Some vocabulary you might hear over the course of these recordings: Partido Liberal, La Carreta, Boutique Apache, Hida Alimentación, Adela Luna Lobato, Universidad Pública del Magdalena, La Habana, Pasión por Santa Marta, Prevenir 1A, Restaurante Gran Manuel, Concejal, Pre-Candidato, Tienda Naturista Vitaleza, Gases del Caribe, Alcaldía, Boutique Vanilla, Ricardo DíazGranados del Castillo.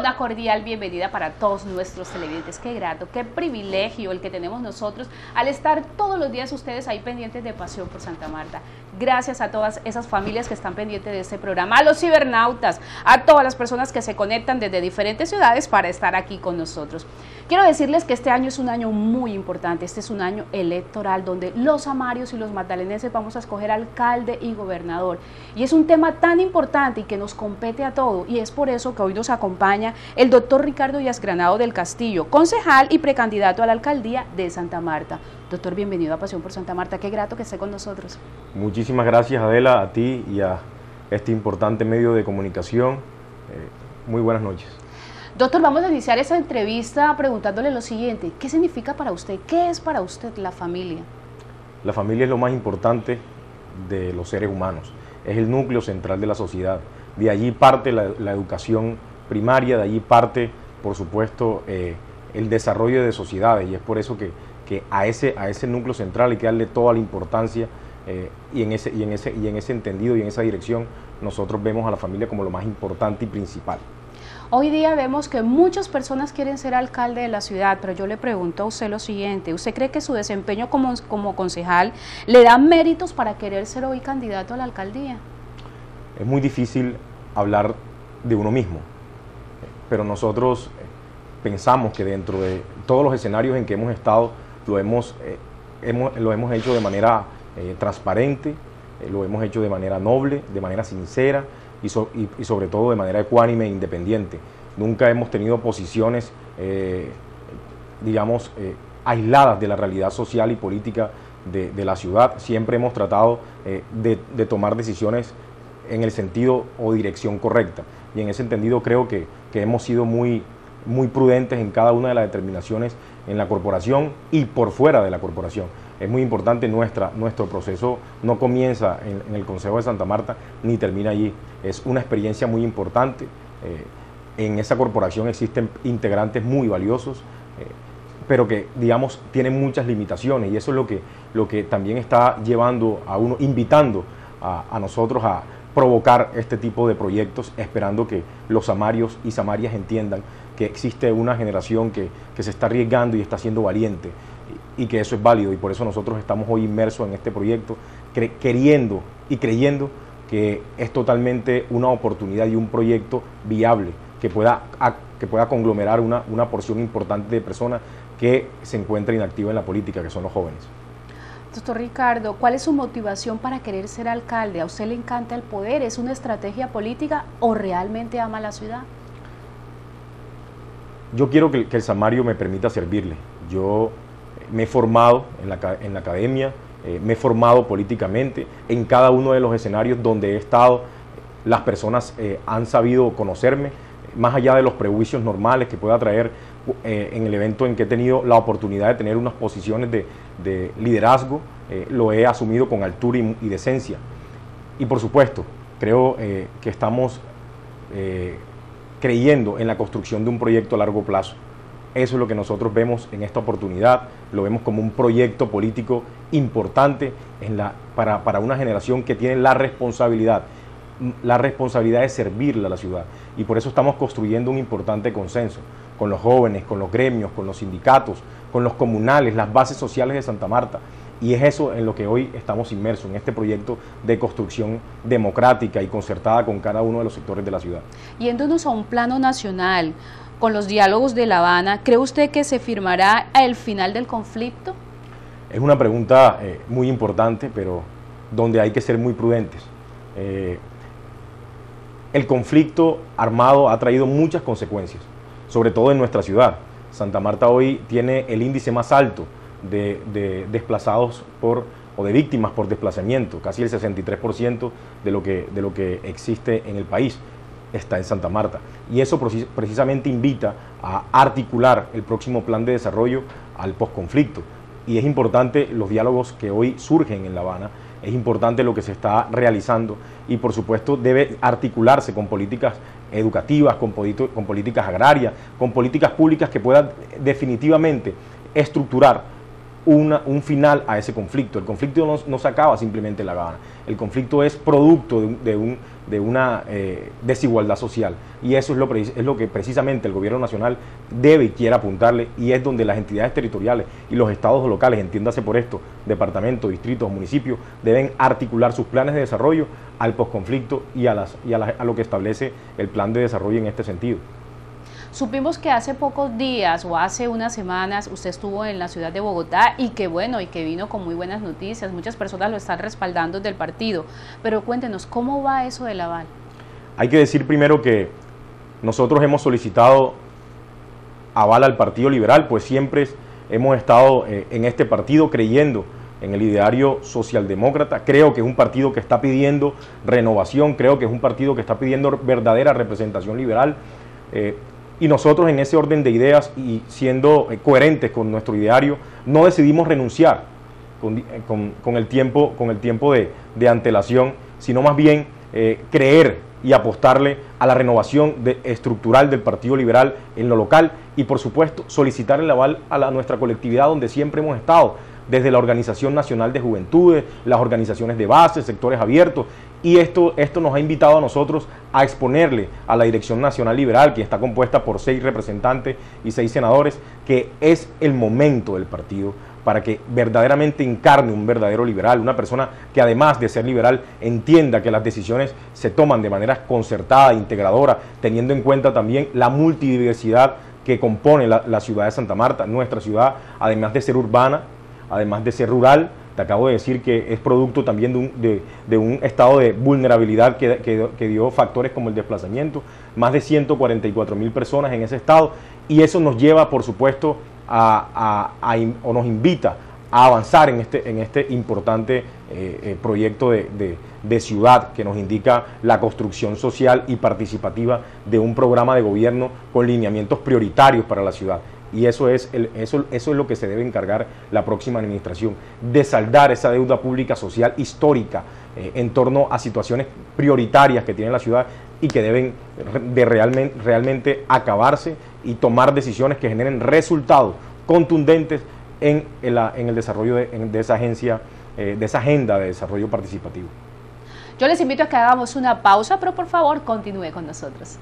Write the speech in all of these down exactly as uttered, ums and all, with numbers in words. Una cordial bienvenida para todos nuestros televidentes. Qué grato, qué privilegio el que tenemos nosotros al estar todos los días ustedes ahí pendientes de Pasión por Santa Marta. Gracias a todas esas familias que están pendientes de este programa, a los cibernautas, a todas las personas que se conectan desde diferentes ciudades para estar aquí con nosotros. Quiero decirles que este año es un año muy importante, este es un año electoral donde los amarios y los magdalenenses vamos a escoger alcalde y gobernador. Y es un tema tan importante y que nos compete a todos, y es por eso que hoy nos acompaña el doctor Ricardo DíazGranados del Castillo, concejal y precandidato a la alcaldía de Santa Marta. Doctor, bienvenido a Pasión por Santa Marta, qué grato que esté con nosotros. Muchísimas gracias, Adela, a ti y a este importante medio de comunicación. Eh, muy buenas noches. Doctor, vamos a iniciar esa entrevista preguntándole lo siguiente, ¿qué significa para usted, qué es para usted la familia? La familia es lo más importante de los seres humanos, es el núcleo central de la sociedad, de allí parte la, la educación primaria, de allí parte, por supuesto, eh, el desarrollo de sociedades, y es por eso que que a ese, a ese núcleo central hay que darle toda la importancia eh, y, en ese, y, en ese, y en ese entendido y en esa dirección nosotros vemos a la familia como lo más importante y principal. Hoy día vemos que muchas personas quieren ser alcalde de la ciudad, pero yo le pregunto a usted lo siguiente, ¿usted cree que su desempeño como, como concejal le da méritos para querer ser hoy candidato a la alcaldía? Es muy difícil hablar de uno mismo, pero nosotros pensamos que dentro de todos los escenarios en que hemos estado, Lo hemos, eh, hemos, lo hemos hecho de manera eh, transparente, eh, lo hemos hecho de manera noble, de manera sincera y, so, y, y sobre todo de manera ecuánime e independiente. Nunca hemos tenido posiciones, eh, digamos, eh, aisladas de la realidad social y política de, de la ciudad. Siempre hemos tratado eh, de, de tomar decisiones en el sentido o dirección correcta. Y en ese entendido creo que, que hemos sido muy, muy prudentes en cada una de las determinaciones en la corporación y por fuera de la corporación. Es muy importante nuestra, nuestro proceso, no comienza en, en el Consejo de Santa Marta ni termina allí. Es una experiencia muy importante. Eh, en esa corporación existen integrantes muy valiosos, eh, pero que, digamos, tienen muchas limitaciones, y eso es lo que, lo que también está llevando a uno, invitando a, a nosotros a provocar este tipo de proyectos, esperando que los samarios y samarias entiendan que existe una generación que, que se está arriesgando y está siendo valiente, y, y que eso es válido, y por eso nosotros estamos hoy inmersos en este proyecto, queriendo y creyendo que es totalmente una oportunidad y un proyecto viable que pueda, a, que pueda conglomerar una, una porción importante de personas que se encuentra inactiva en la política, que son los jóvenes. Doctor Ricardo, ¿cuál es su motivación para querer ser alcalde? ¿A usted le encanta el poder? ¿Es una estrategia política o realmente ama la ciudad? Yo quiero que, que el samario me permita servirle. Yo me he formado en la, en la academia, eh, me he formado políticamente. En cada uno de los escenarios donde he estado, las personas eh, han sabido conocerme, más allá de los prejuicios normales que pueda traer eh, en el evento en que he tenido la oportunidad de tener unas posiciones de, de liderazgo, eh, lo he asumido con altura y, y decencia. Y por supuesto, creo eh, que estamos eh, creyendo en la construcción de un proyecto a largo plazo. Eso es lo que nosotros vemos en esta oportunidad, lo vemos como un proyecto político importante en la, para, para una generación que tiene la responsabilidad la responsabilidad de servirle a la ciudad, y por eso estamos construyendo un importante consenso con los jóvenes, con los gremios, con los sindicatos, con los comunales, las bases sociales de Santa Marta, y es eso en lo que hoy estamos inmersos, en este proyecto de construcción democrática y concertada con cada uno de los sectores de la ciudad. Yéndonos a un plano nacional, con los diálogos de La Habana, ¿cree usted que se firmará el final del conflicto? Es una pregunta eh, muy importante, pero donde hay que ser muy prudentes. Eh, El conflicto armado ha traído muchas consecuencias, sobre todo en nuestra ciudad. Santa Marta hoy tiene el índice más alto de, de desplazados por, o de víctimas por desplazamiento, casi el sesenta y tres por ciento de lo que, de lo que existe en el país está en Santa Marta. Y eso precisamente invita a articular el próximo plan de desarrollo al posconflicto. Y es importante los diálogos que hoy surgen en La Habana, es importante lo que se está realizando, y por supuesto debe articularse con políticas educativas, con, con políticas agrarias, con políticas públicas que puedan definitivamente estructurar una, un final a ese conflicto. El conflicto no, no se acaba simplemente en La Habana. El conflicto es producto de, un, de, un, de una eh, desigualdad social, y eso es lo, es lo que precisamente el gobierno nacional debe y quiere apuntarle, y es donde las entidades territoriales y los estados locales, entiéndase por esto, departamentos, distritos, municipios, deben articular sus planes de desarrollo al posconflicto y, a, las, y a, la, a lo que establece el plan de desarrollo en este sentido. Supimos que hace pocos días o hace unas semanas usted estuvo en la ciudad de Bogotá y que bueno, y que vino con muy buenas noticias. Muchas personas lo están respaldando del partido, pero cuéntenos, ¿cómo va eso de La Habana? Hay que decir primero que nosotros hemos solicitado aval al Partido Liberal, pues siempre hemos estado eh, en este partido creyendo en el ideario socialdemócrata. Creo que es un partido que está pidiendo renovación, creo que es un partido que está pidiendo verdadera representación liberal, eh, y nosotros en ese orden de ideas y siendo coherentes con nuestro ideario, no decidimos renunciar con, con, con el tiempo, con el tiempo de, de antelación, sino más bien eh, creer y apostarle a la renovación de, estructural del Partido Liberal en lo local, y por supuesto solicitar el aval a la, nuestra colectividad donde siempre hemos estado, desde la Organización Nacional de Juventudes, las organizaciones de base, sectores abiertos, y esto, esto nos ha invitado a nosotros a exponerle a la Dirección Nacional Liberal, que está compuesta por seis representantes y seis senadores, que es el momento del partido para que verdaderamente encarne un verdadero liberal, una persona que además de ser liberal entienda que las decisiones se toman de manera concertada, integradora, teniendo en cuenta también la multidiversidad que compone la, la ciudad de Santa Marta, nuestra ciudad, además de ser urbana, además de ser rural. Te acabo de decir que es producto también de un, de, de un estado de vulnerabilidad que, que, que dio factores como el desplazamiento, más de ciento cuarenta y cuatro mil personas en ese estado, y eso nos lleva, por supuesto, a, a, a, o nos invita a avanzar en este, en este importante eh, eh, proyecto de, de, de ciudad que nos indica la construcción social y participativa de un programa de gobierno con lineamientos prioritarios para la ciudad. Y eso es, el, eso, eso es lo que se debe encargar la próxima administración, de saldar esa deuda pública social histórica eh, en torno a situaciones prioritarias que tiene la ciudad y que deben de realmente, realmente acabarse, y tomar decisiones que generen resultados contundentes en, en, la, en el desarrollo de, en, de esa agencia, eh, de esa agenda de desarrollo participativo. Yo les invito a que hagamos una pausa, pero por favor continúe con nosotros.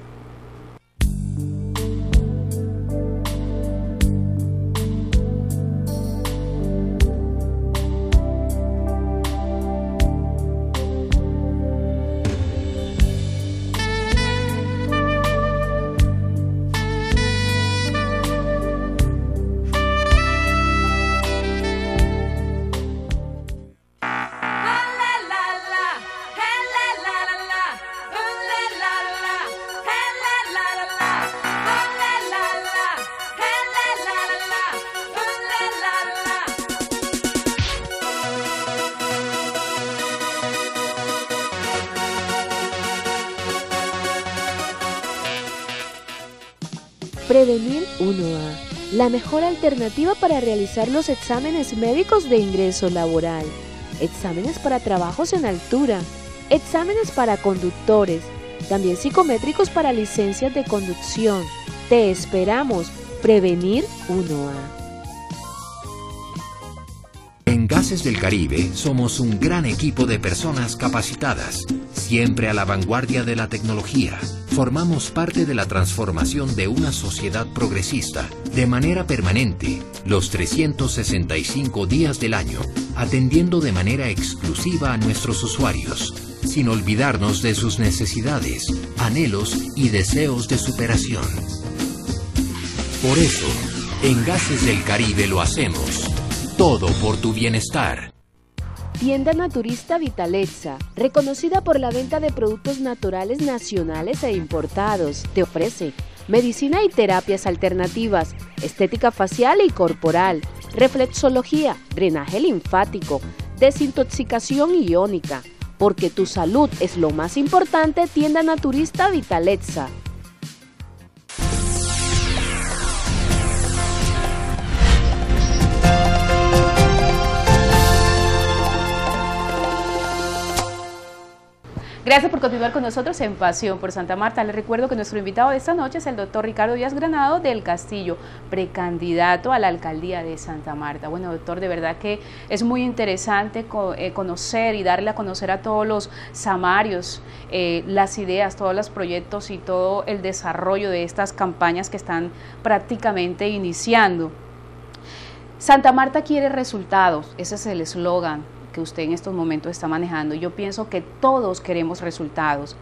Prevenir uno A, la mejor alternativa para realizar los exámenes médicos de ingreso laboral, exámenes para trabajos en altura, exámenes para conductores, también psicométricos para licencias de conducción. Te esperamos, Prevenir uno A. En Gases del Caribe somos un gran equipo de personas capacitadas, siempre a la vanguardia de la tecnología. Formamos parte de la transformación de una sociedad progresista de manera permanente, los trescientos sesenta y cinco días del año, atendiendo de manera exclusiva a nuestros usuarios, sin olvidarnos de sus necesidades, anhelos y deseos de superación. Por eso, en Gases del Caribe lo hacemos, todo por tu bienestar. Tienda Naturista Vitaleza, reconocida por la venta de productos naturales nacionales e importados, te ofrece medicina y terapias alternativas, estética facial y corporal, reflexología, drenaje linfático, desintoxicación iónica. Porque tu salud es lo más importante, Tienda Naturista Vitaleza. Gracias por continuar con nosotros en Pasión por Santa Marta. Les recuerdo que nuestro invitado de esta noche es el doctor Ricardo DíazGranados del Castillo, precandidato a la alcaldía de Santa Marta. Bueno, doctor, de verdad que es muy interesante conocer y darle a conocer a todos los samarios eh, las ideas, todos los proyectos y todo el desarrollo de estas campañas que están prácticamente iniciando. Santa Marta quiere resultados, ese es el eslogan que usted en estos momentos está manejando. Yo pienso que todos queremos resultados.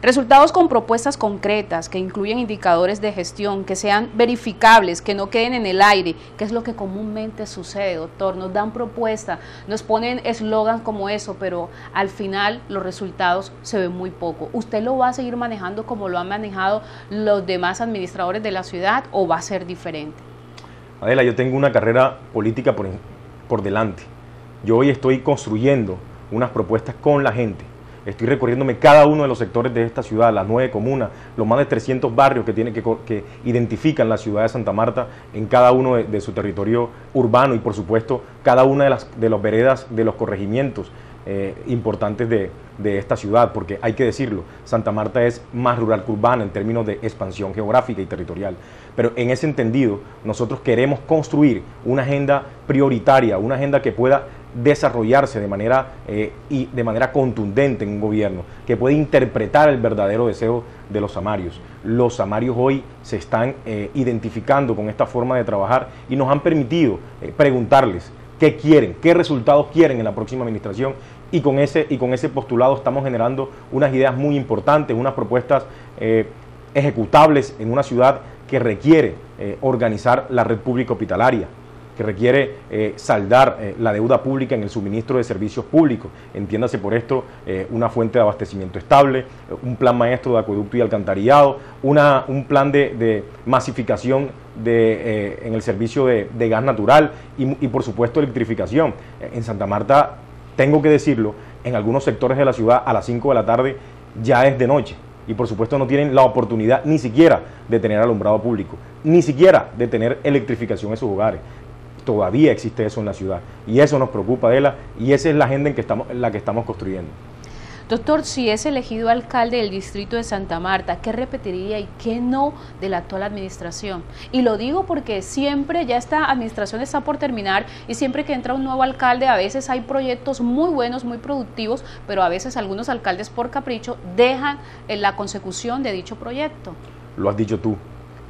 Resultados con propuestas concretas, que incluyen indicadores de gestión, que sean verificables, que no queden en el aire, que es lo que comúnmente sucede, doctor. Nos dan propuestas, nos ponen eslogans como eso, pero al final los resultados se ven muy poco. ¿Usted lo va a seguir manejando como lo han manejado los demás administradores de la ciudad o va a ser diferente? Adela, yo tengo una carrera política por, por delante. Yo hoy estoy construyendo unas propuestas con la gente. Estoy recorriéndome cada uno de los sectores de esta ciudad, las nueve comunas, los más de trescientos barrios que, tiene, que, que identifican la ciudad de Santa Marta en cada uno de, de su territorio urbano y, por supuesto, cada una de las de los veredas, de los corregimientos eh, importantes de, de esta ciudad, porque hay que decirlo, Santa Marta es más rural que urbana en términos de expansión geográfica y territorial. Pero en ese entendido, nosotros queremos construir una agenda prioritaria, una agenda que pueda desarrollarse de manera eh, y de manera contundente en un gobierno que puede interpretar el verdadero deseo de los samarios. Los samarios hoy se están eh, identificando con esta forma de trabajar y nos han permitido eh, preguntarles qué quieren, qué resultados quieren en la próxima administración, y con ese, y con ese postulado estamos generando unas ideas muy importantes, unas propuestas eh, ejecutables en una ciudad que requiere eh, organizar la red pública hospitalaria, que requiere eh, saldar eh, la deuda pública en el suministro de servicios públicos. Entiéndase por esto eh, una fuente de abastecimiento estable, un plan maestro de acueducto y alcantarillado, una, un plan de, de masificación de, eh, en el servicio de, de gas natural y, y por supuesto electrificación. En Santa Marta, tengo que decirlo, en algunos sectores de la ciudad a las cinco de la tarde ya es de noche. Y por supuesto no tienen la oportunidad ni siquiera de tener alumbrado público, ni siquiera de tener electrificación en sus hogares. Todavía existe eso en la ciudad y eso nos preocupa, Adela, y esa es la agenda en que estamos, en la que estamos construyendo. Doctor, si es elegido alcalde del distrito de Santa Marta, ¿qué repetiría y qué no de la actual administración? Y lo digo porque siempre, ya esta administración está por terminar y siempre que entra un nuevo alcalde, a veces hay proyectos muy buenos, muy productivos, pero a veces algunos alcaldes por capricho dejan en la consecución de dicho proyecto. Lo has dicho tú,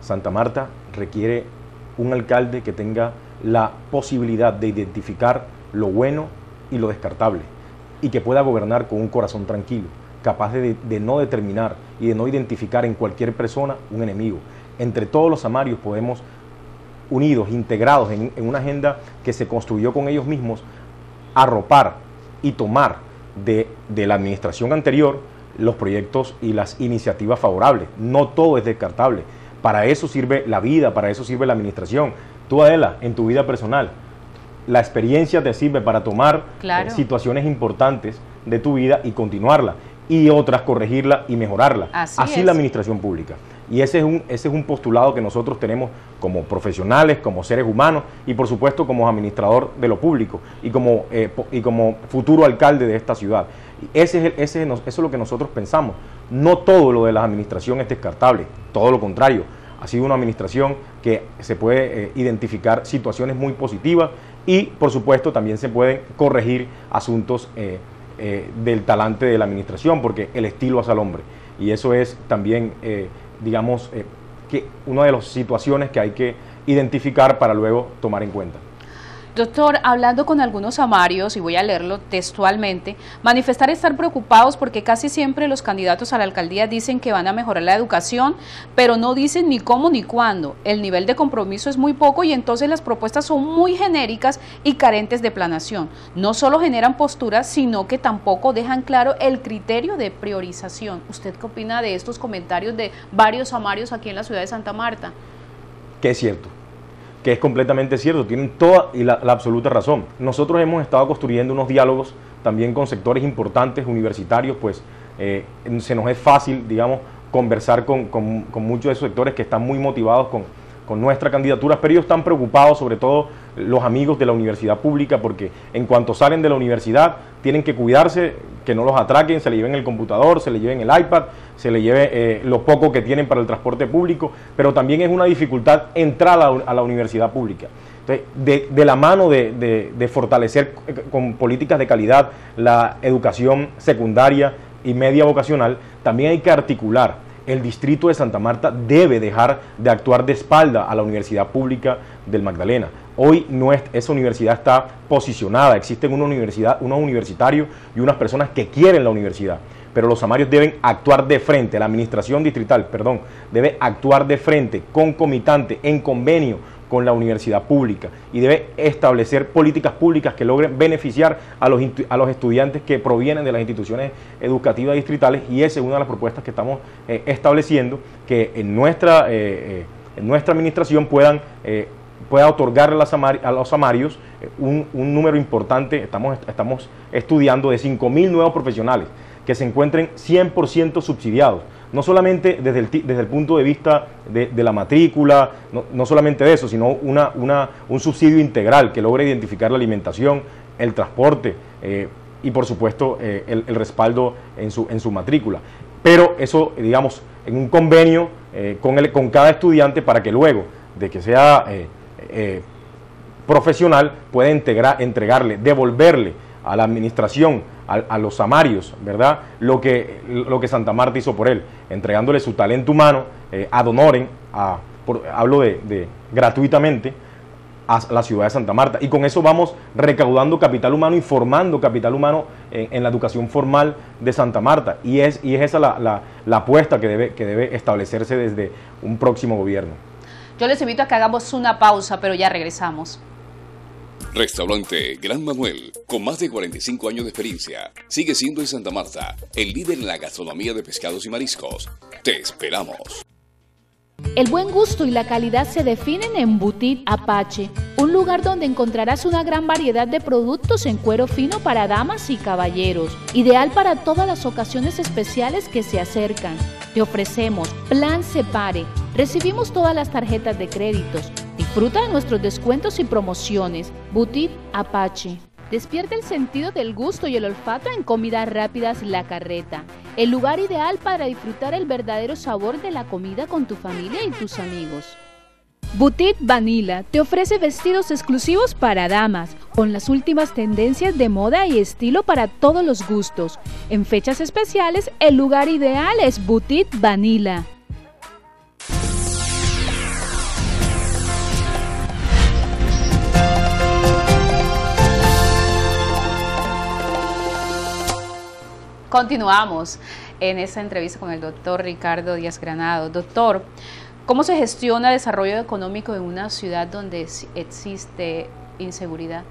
Santa Marta requiere un alcalde que tenga la posibilidad de identificar lo bueno y lo descartable y que pueda gobernar con un corazón tranquilo, capaz de, de no determinar y de no identificar en cualquier persona un enemigo. Entre todos los samarios podemos, unidos, integrados en, en una agenda que se construyó con ellos mismos, arropar y tomar de, de la administración anterior los proyectos y las iniciativas favorables. No todo es descartable. Para eso sirve la vida, para eso sirve la administración. Tú, Adela, en tu vida personal, la experiencia te sirve para tomar claro. eh, situaciones importantes de tu vida y continuarla, y otras corregirla y mejorarla. Así, Así es la administración pública. Y ese es, un, ese es un postulado que nosotros tenemos como profesionales, como seres humanos y por supuesto como administrador de lo público y como, eh, y como futuro alcalde de esta ciudad. Ese es el, ese es, eso es lo que nosotros pensamos. No todo lo de la administración es descartable, todo lo contrario. Ha sido una administración que se puede eh, identificar situaciones muy positivas y por supuesto también se pueden corregir asuntos eh, eh, del talante de la administración, porque el estilo hace al hombre y eso es también... Eh, digamos, eh, que una de las situaciones que hay que identificar para luego tomar en cuenta. Doctor, hablando con algunos samarios, y voy a leerlo textualmente, manifestar estar preocupados porque casi siempre los candidatos a la alcaldía dicen que van a mejorar la educación, pero no dicen ni cómo ni cuándo. El nivel de compromiso es muy poco y entonces las propuestas son muy genéricas y carentes de planación. No solo generan posturas, sino que tampoco dejan claro el criterio de priorización. ¿Usted qué opina de estos comentarios de varios samarios aquí en la ciudad de Santa Marta? Que es cierto. que es completamente cierto, tienen toda y la, la absoluta razón. Nosotros hemos estado construyendo unos diálogos también con sectores importantes, universitarios, pues eh, se nos es fácil, digamos, conversar con, con, con muchos de esos sectores que están muy motivados con, con nuestra candidatura, pero ellos están preocupados, sobre todo los amigos de la universidad pública, porque en cuanto salen de la universidad tienen que cuidarse, que no los atraquen, se le lleven el computador, se le lleven el iPad, se le lleve eh, lo poco que tienen para el transporte público, pero también es una dificultad entrar a la, a la universidad pública. Entonces, de, de la mano de, de, de fortalecer con políticas de calidad la educación secundaria y media vocacional, también hay que articular. El distrito de Santa Marta debe dejar de actuar de espalda a la Universidad Pública del Magdalena. Hoy no es, esa universidad está posicionada, existen una universidad, unos universitarios y unas personas que quieren la universidad, pero los samarios deben actuar de frente, la administración distrital, perdón, debe actuar de frente, concomitante, en convenio con la universidad pública, y debe establecer políticas públicas que logren beneficiar a los, a los estudiantes que provienen de las instituciones educativas distritales, y esa es una de las propuestas que estamos eh, estableciendo, que en nuestra, eh, en nuestra administración puedan eh, pueda otorgarle a los samarios un, un número importante, estamos, estamos estudiando de cinco mil nuevos profesionales que se encuentren cien por ciento subsidiados, no solamente desde el, desde el punto de vista de, de la matrícula, no, no solamente de eso, sino una, una, un subsidio integral que logre identificar la alimentación, el transporte eh, y por supuesto eh, el, el respaldo en su, en su matrícula. Pero eso, digamos, en un convenio eh, con, el, con cada estudiante, para que luego de que sea eh, eh, profesional pueda integrar, entregarle, devolverle a la administración, a, a los samarios, ¿verdad?, Lo que, lo que Santa Marta hizo por él, entregándole su talento humano, eh, ad honorem, a, por, hablo de, de gratuitamente, a la ciudad de Santa Marta. Y con eso vamos recaudando capital humano y formando capital humano en, en la educación formal de Santa Marta. Y es, y es esa la, la, la apuesta que debe, que debe establecerse desde un próximo gobierno. Yo les invito a que hagamos una pausa, pero ya regresamos. Restaurante Gran Manuel, con más de cuarenta y cinco años de experiencia, sigue siendo en Santa Marta el líder en la gastronomía de pescados y mariscos. ¡Te esperamos! El buen gusto y la calidad se definen en Boutique Apache, un lugar donde encontrarás una gran variedad de productos en cuero fino para damas y caballeros, ideal para todas las ocasiones especiales que se acercan. Te ofrecemos Plan Separe, recibimos todas las tarjetas de créditos, disfruta de nuestros descuentos y promociones. Boutique Apache. Despierta el sentido del gusto y el olfato en comidas rápidas La Carreta, el lugar ideal para disfrutar el verdadero sabor de la comida con tu familia y tus amigos. Boutique Vanilla te ofrece vestidos exclusivos para damas, con las últimas tendencias de moda y estilo para todos los gustos. En fechas especiales, el lugar ideal es Boutique Vanilla. Continuamos en esta entrevista con el doctor Ricardo DíazGranados. Doctor, ¿cómo se gestiona el desarrollo económico en una ciudad donde existe inseguridad?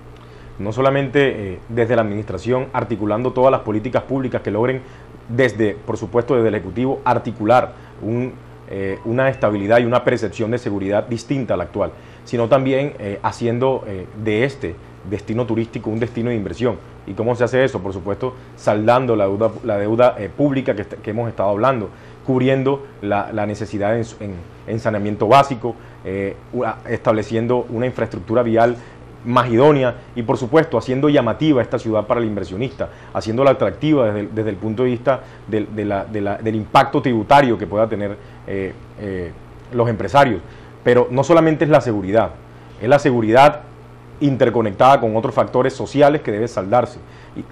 No solamente eh, desde la administración, articulando todas las políticas públicas que logren, desde, por supuesto, desde el Ejecutivo, articular un, eh, una estabilidad y una percepción de seguridad distinta a la actual, sino también eh, haciendo eh, de este destino turístico un destino de inversión. ¿Y cómo se hace eso? Por supuesto, saldando la deuda, la deuda eh, pública que, que hemos estado hablando, cubriendo la, la necesidad en, en, en saneamiento básico, eh, una, estableciendo una infraestructura vial más idónea y, por supuesto, haciendo llamativa esta ciudad para el inversionista, haciéndola atractiva desde el, desde el punto de vista de, de la, de la, del impacto tributario que pueda tener eh, eh, los empresarios. Pero no solamente es la seguridad, es la seguridad interconectada con otros factores sociales que debe saldarse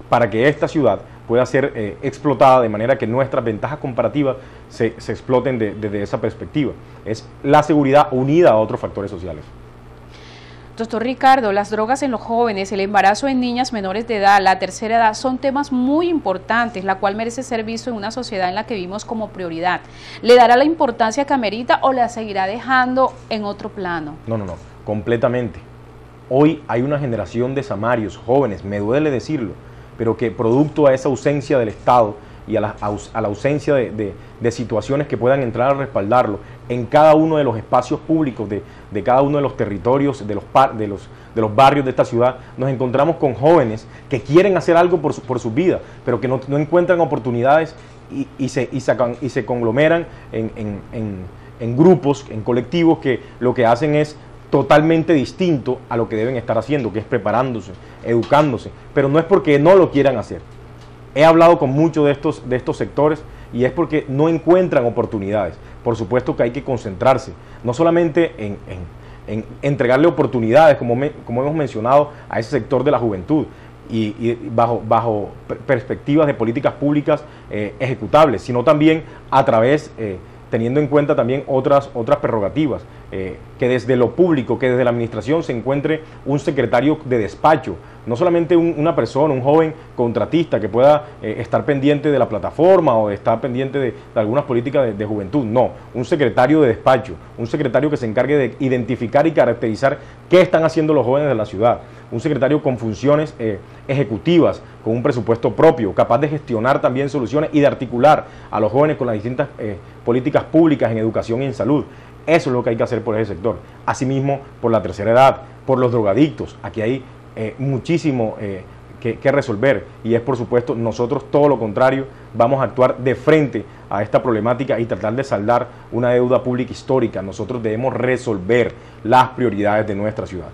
para que esta ciudad pueda ser eh, explotada de manera que nuestras ventajas comparativas se, se exploten desde de, de esa perspectiva. Es la seguridad unida a otros factores sociales. Doctor Ricardo, las drogas en los jóvenes, el embarazo en niñas menores de edad, la tercera edad, son temas muy importantes, la cual merece ser visto en una sociedad en la que vivimos como prioridad. ¿Le dará la importancia que amerita o la seguirá dejando en otro plano? No, no, no, completamente. Hoy hay una generación de samarios, jóvenes, me duele decirlo, pero que producto a esa ausencia del Estado y a la, a la ausencia de, de, de situaciones que puedan entrar a respaldarlo en cada uno de los espacios públicos, de, de cada uno de los territorios, de los, par, de, los, de los barrios de esta ciudad, nos encontramos con jóvenes que quieren hacer algo por su, por su vida, pero que no, no encuentran oportunidades y, y, se, y, sacan, y se conglomeran en, en, en en grupos, en colectivos que lo que hacen es totalmente distinto a lo que deben estar haciendo, que es preparándose, educándose, pero no es porque no lo quieran hacer. He hablado con muchos de estos, de estos sectores y es porque no encuentran oportunidades. Por supuesto que hay que concentrarse, no solamente en, en, en entregarle oportunidades, como, me, como hemos mencionado, a ese sector de la juventud, y, y bajo, bajo perspectivas de políticas públicas eh, ejecutables, sino también a través, eh, teniendo en cuenta también otras, otras prerrogativas, eh, que desde lo público, que desde la administración se encuentre un secretario de despacho, no solamente un, una persona, un joven contratista que pueda eh, estar pendiente de la plataforma o de estar pendiente de, de algunas políticas de, de juventud, no, un secretario de despacho, un secretario que se encargue de identificar y caracterizar qué están haciendo los jóvenes de la ciudad, un secretario con funciones eh, ejecutivas, con un presupuesto propio, capaz de gestionar también soluciones y de articular a los jóvenes con las distintas eh, políticas públicas en educación y en salud. Eso es lo que hay que hacer por ese sector. Asimismo, por la tercera edad, por los drogadictos, aquí hay Eh, muchísimo eh, que, que resolver, y es por supuesto nosotros todo lo contrario, vamos a actuar de frente a esta problemática y tratar de saldar una deuda pública histórica. Nosotros debemos resolver las prioridades de nuestra ciudad.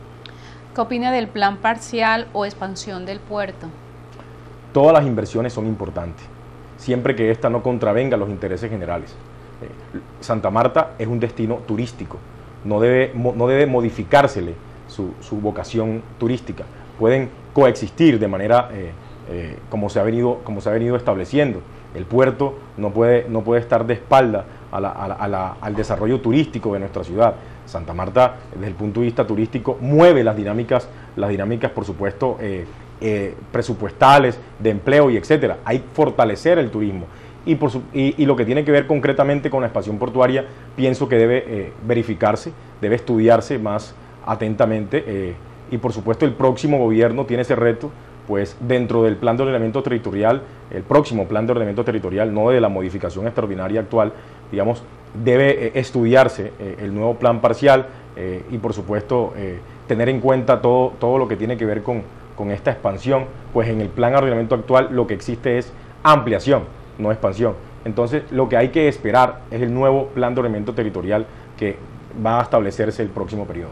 ¿Qué opina del plan parcial o expansión del puerto? Todas las inversiones son importantes, siempre que ésta no contravenga los intereses generales. Eh, Santa Marta es un destino turístico, no debe, no debe modificársele Su, su vocación turística. Pueden coexistir de manera eh, eh, como se ha venido, como se ha venido estableciendo. El puerto no puede, no puede estar de espalda a la, a la, a la, al desarrollo turístico de nuestra ciudad. Santa Marta, desde el punto de vista turístico, mueve las dinámicas, las dinámicas por supuesto eh, eh, presupuestales, de empleo y etcétera. Hay que fortalecer el turismo. Y, por su, y, y lo que tiene que ver concretamente con la expansión portuaria, pienso que debe eh, verificarse, debe estudiarse más atentamente, eh, y por supuesto el próximo gobierno tiene ese reto, pues dentro del plan de ordenamiento territorial, el próximo plan de ordenamiento territorial, no de la modificación extraordinaria actual, digamos, debe eh, estudiarse eh, el nuevo plan parcial eh, y por supuesto eh, tener en cuenta todo, todo lo que tiene que ver con, con esta expansión, pues en el plan de ordenamiento actual lo que existe es ampliación, no expansión. Entonces lo que hay que esperar es el nuevo plan de ordenamiento territorial que va a establecerse el próximo periodo.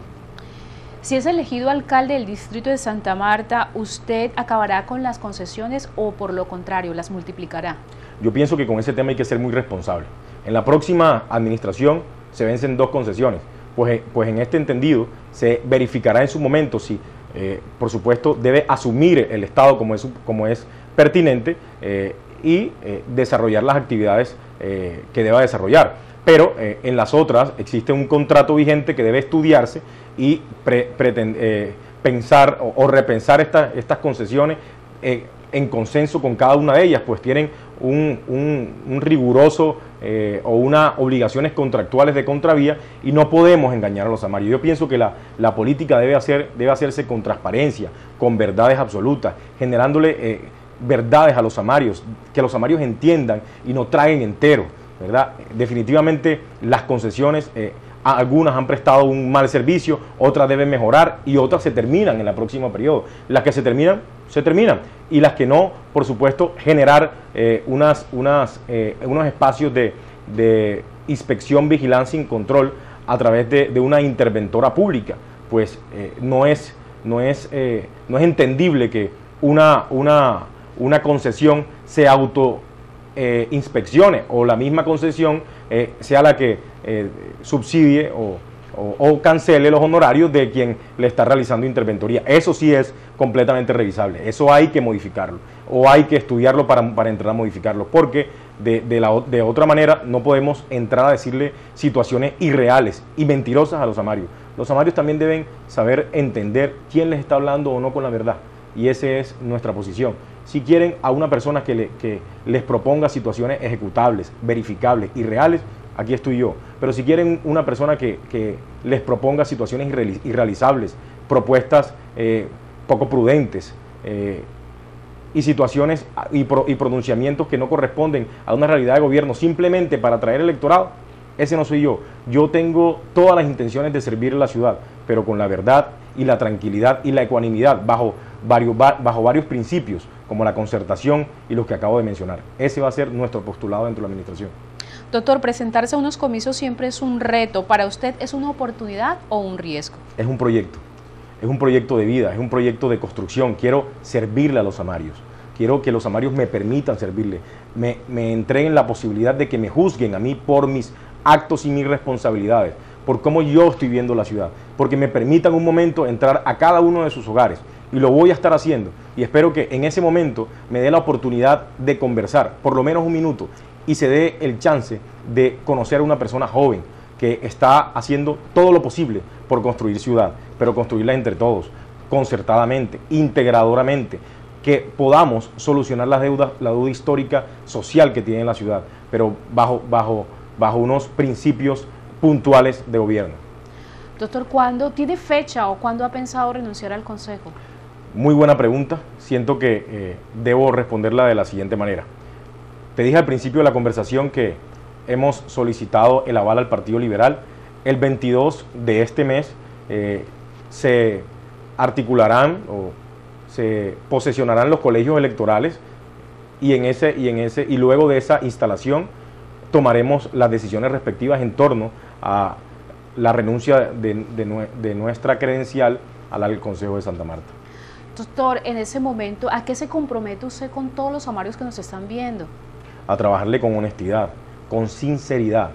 Si es elegido alcalde del distrito de Santa Marta, ¿usted acabará con las concesiones o por lo contrario las multiplicará? Yo pienso que con ese tema hay que ser muy responsable. En la próxima administración se vencen dos concesiones, pues, pues en este entendido se verificará en su momento si, eh, por supuesto, debe asumir el Estado como es, como es pertinente eh, y eh, desarrollar las actividades eh, que deba desarrollar. Pero eh, en las otras existe un contrato vigente que debe estudiarse y pre, pretend, eh, pensar o, o repensar esta, estas concesiones eh, en consenso con cada una de ellas, pues tienen un, un, un riguroso eh, o unas obligaciones contractuales de contravía y no podemos engañar a los amarillos. Yo pienso que la, la política debe, hacer, debe hacerse con transparencia, con verdades absolutas, generándole eh, verdades a los amarios, que los amarios entiendan y no traguen entero, ¿verdad? Definitivamente las concesiones, eh, algunas han prestado un mal servicio, otras deben mejorar y otras se terminan en el próximo periodo. Las que se terminan, se terminan, y las que no, por supuesto, generar eh, unas, unas, eh, unos espacios de, de inspección, vigilancia y control a través de, de una interventora pública. Pues eh, no es, no es, eh, no es entendible que una, una, una concesión se auto Eh, inspecciones o la misma concesión eh, sea la que eh, subsidie o, o, o cancele los honorarios de quien le está realizando interventoría. Eso sí es completamente revisable, eso hay que modificarlo o hay que estudiarlo para, para entrar a modificarlo, porque de, de, la, de otra manera no podemos entrar a decirle situaciones irreales y mentirosas a los amarios. Los amarios también deben saber entender quién les está hablando o no con la verdad, y esa es nuestra posición. Si quieren a una persona que, le, que les proponga situaciones ejecutables, verificables y reales, aquí estoy yo. Pero si quieren una persona que, que les proponga situaciones irrealizables, propuestas eh, poco prudentes eh, y situaciones y, pro, y pronunciamientos que no corresponden a una realidad de gobierno simplemente para atraer electorado, ese no soy yo. Yo tengo todas las intenciones de servir a la ciudad, pero con la verdad y la tranquilidad y la ecuanimidad bajo varios, bajo varios principios, como la concertación y los que acabo de mencionar. Ese va a ser nuestro postulado dentro de la administración. Doctor, presentarse a unos comicios siempre es un reto. ¿Para usted es una oportunidad o un riesgo? Es un proyecto, es un proyecto de vida, es un proyecto de construcción. Quiero servirle a los amarios, quiero que los amarios me permitan servirle, me, me entreguen la posibilidad de que me juzguen a mí por mis actos y mis responsabilidades, por cómo yo estoy viendo la ciudad, porque me permitan un momento entrar a cada uno de sus hogares, y lo voy a estar haciendo, y espero que en ese momento me dé la oportunidad de conversar, por lo menos un minuto, y se dé el chance de conocer a una persona joven que está haciendo todo lo posible por construir ciudad, pero construirla entre todos, concertadamente, integradoramente, que podamos solucionar las deudas, la deuda histórica social que tiene la ciudad, pero bajo, bajo, bajo unos principios puntuales de gobierno. Doctor, ¿cuándo tiene fecha o cuándo ha pensado renunciar al Consejo? Muy buena pregunta. Siento que eh, debo responderla de la siguiente manera. Te dije al principio de la conversación que hemos solicitado el aval al Partido Liberal. El veintidós de este mes eh, se articularán o se posesionarán los colegios electorales y, en ese, y, en ese, y luego de esa instalación tomaremos las decisiones respectivas en torno a la renuncia de, de, de nuestra credencial al Consejo de Santa Marta. Doctor, en ese momento, ¿a qué se compromete usted con todos los amarios que nos están viendo? A trabajarle con honestidad, con sinceridad,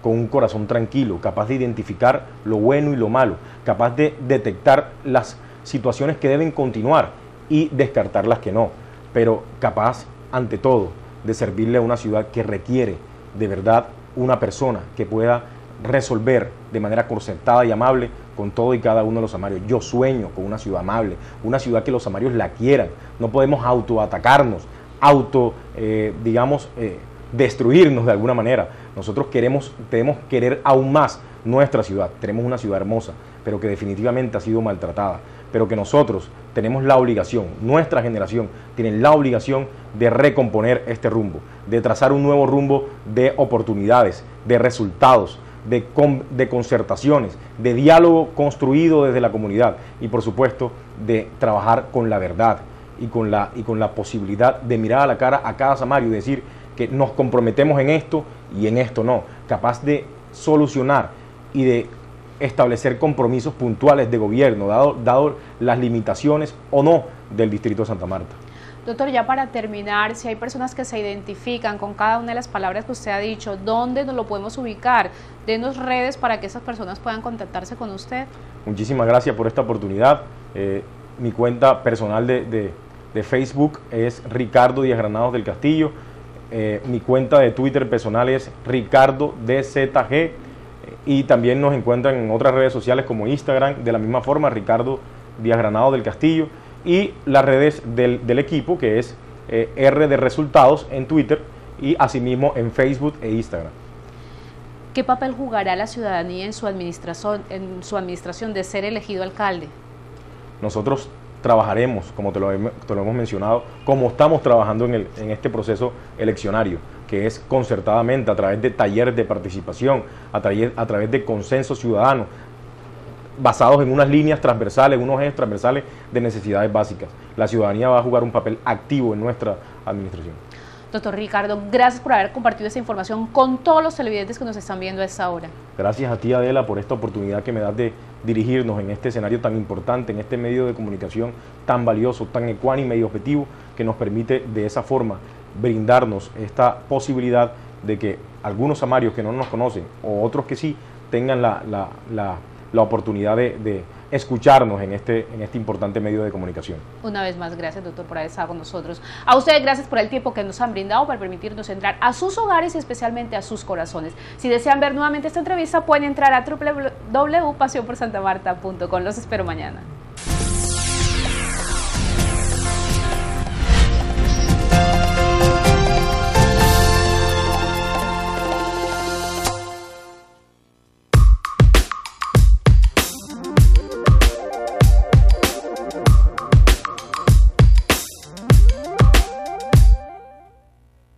con un corazón tranquilo, capaz de identificar lo bueno y lo malo, capaz de detectar las situaciones que deben continuar y descartar las que no, pero capaz, ante todo, de servirle a una ciudad que requiere de verdad una persona que pueda resolver de manera concertada y amable con todo y cada uno de los amarios. Yo sueño con una ciudad amable, una ciudad que los amarios la quieran. No podemos autoatacarnos, auto, eh, digamos, eh, destruirnos de alguna manera. Nosotros queremos, tenemos que querer aún más nuestra ciudad. Tenemos una ciudad hermosa, pero que definitivamente ha sido maltratada, pero que nosotros tenemos la obligación, nuestra generación tiene la obligación de recomponer este rumbo, de trazar un nuevo rumbo de oportunidades, de resultados, De, con, de concertaciones, de diálogo construido desde la comunidad y por supuesto de trabajar con la verdad y con la, y con la posibilidad de mirar a la cara a cada samario y decir que nos comprometemos en esto y en esto no, capaz de solucionar y de establecer compromisos puntuales de gobierno, dado, dado las limitaciones o no del Distrito de Santa Marta. Doctor, ya para terminar, si hay personas que se identifican con cada una de las palabras que usted ha dicho, ¿dónde nos lo podemos ubicar? Denos redes para que esas personas puedan contactarse con usted. Muchísimas gracias por esta oportunidad. Eh, mi cuenta personal de, de, de Facebook es Ricardo DíazGranados del Castillo. Eh, mi cuenta de Twitter personal es Ricardo D Z G. Y también nos encuentran en otras redes sociales como Instagram, de la misma forma, Ricardo DíazGranados del Castillo. Y las redes del, del equipo, que es eh, R de Resultados en Twitter y asimismo en Facebook e Instagram. ¿Qué papel jugará la ciudadanía en su administración, en su administración de ser elegido alcalde? Nosotros trabajaremos, como te lo, te lo hemos mencionado, como estamos trabajando en, el, en este proceso eleccionario, que es concertadamente a través de talleres de participación, a, taller, a través de consenso ciudadano, basados en unas líneas transversales, unos ejes transversales de necesidades básicas. La ciudadanía va a jugar un papel activo en nuestra administración. Doctor Ricardo, gracias por haber compartido esta información con todos los televidentes que nos están viendo a esta hora. Gracias a ti, Adela, por esta oportunidad que me das de dirigirnos en este escenario tan importante, en este medio de comunicación tan valioso, tan ecuánime y objetivo, que nos permite de esa forma brindarnos esta posibilidad de que algunos amarios que no nos conocen o otros que sí tengan la... la, la la oportunidad de, de escucharnos en este, en este importante medio de comunicación. Una vez más, gracias, doctor, por haber estado con nosotros. A ustedes, gracias por el tiempo que nos han brindado para permitirnos entrar a sus hogares y especialmente a sus corazones. Si desean ver nuevamente esta entrevista, pueden entrar a doble u doble u doble u punto pasión por santa marta punto com. Los espero mañana.